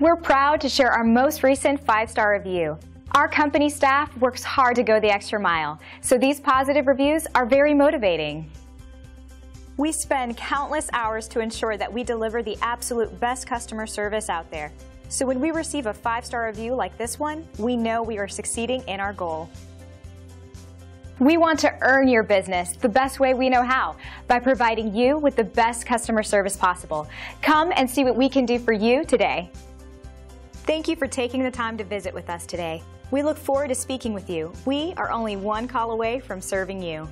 We're proud to share our most recent 5-star review. Our company staff works hard to go the extra mile, so these positive reviews are very motivating. We spend countless hours to ensure that we deliver the absolute best customer service out there. So when we receive a 5-star review like this one, we know we are succeeding in our goal. We want to earn your business the best way we know how, by providing you with the best customer service possible. Come and see what we can do for you today. Thank you for taking the time to visit with us today. We look forward to speaking with you. We are only one call away from serving you.